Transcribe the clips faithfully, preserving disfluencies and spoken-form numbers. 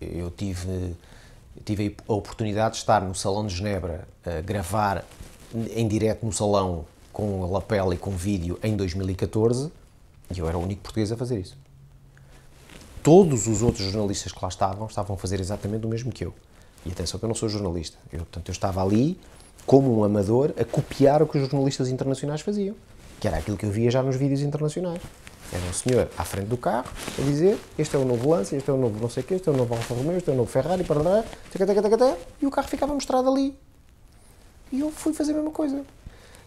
Eu tive, tive a oportunidade de estar no Salão de Genebra, a gravar em direto no salão com a lapela e com vídeo em dois mil e catorze, e eu era o único português a fazer isso. Todos os outros jornalistas que lá estavam, estavam a fazer exatamente o mesmo que eu. E atenção que eu não sou jornalista. Eu, portanto, eu estava ali, como um amador, a copiar o que os jornalistas internacionais faziam, que era aquilo que eu via já nos vídeos internacionais. Era um senhor à frente do carro a dizer, este é o novo Lance, este é o novo não sei o quê, este é o novo Alfa Romeo, este é o novo Ferrari, parará, e o carro ficava mostrado ali. E eu fui fazer a mesma coisa.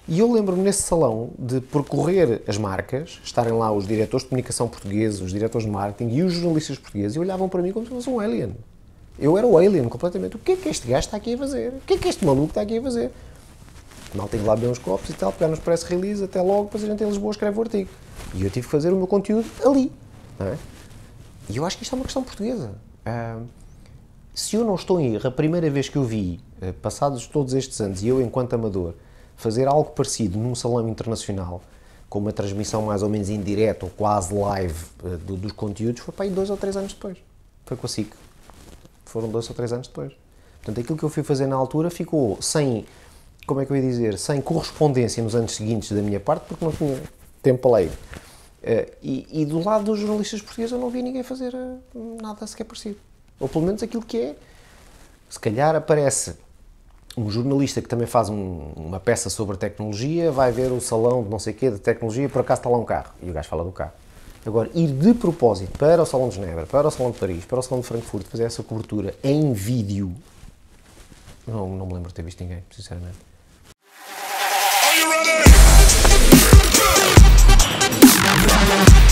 E eu lembro-me, nesse salão, de percorrer as marcas, estarem lá os diretores de comunicação portugueses, os diretores de marketing e os jornalistas portugueses, e olhavam para mim como se fosse um alien. Eu era o alien, completamente. O que é que este gajo está aqui a fazer? O que é que este maluco está aqui a fazer? Mal tive lá bem uns copos e tal, pegar-nos press release, até logo, depois a gente em Lisboa escreve o artigo. E eu tive que fazer o meu conteúdo ali, não é? E eu acho que isto é uma questão portuguesa. Uh, se eu não estou em erro, a primeira vez que eu vi, uh, passados todos estes anos, e eu enquanto amador, fazer algo parecido num salão internacional, com uma transmissão mais ou menos em direto, ou quase live, uh, do, dos conteúdos, foi para aí dois ou três anos depois. Foi com a S I C. Foram dois ou três anos depois. Portanto, aquilo que eu fui fazer na altura ficou sem, como é que eu ia dizer, sem correspondência nos anos seguintes da minha parte, porque não tinha tempo para ler. Uh, e, e do lado dos jornalistas portugueses eu não vi ninguém fazer uh, nada sequer parecido. Ou pelo menos aquilo que é. Se calhar aparece um jornalista que também faz um, uma peça sobre tecnologia, vai ver o salão de não sei o quê, de tecnologia, por acaso está lá um carro. E o gajo fala do carro. Agora, ir de propósito para o Salão de Genebra, para o Salão de Paris, para o Salão de Frankfurt, fazer essa cobertura em vídeo, não, não me lembro de ter visto ninguém, sinceramente.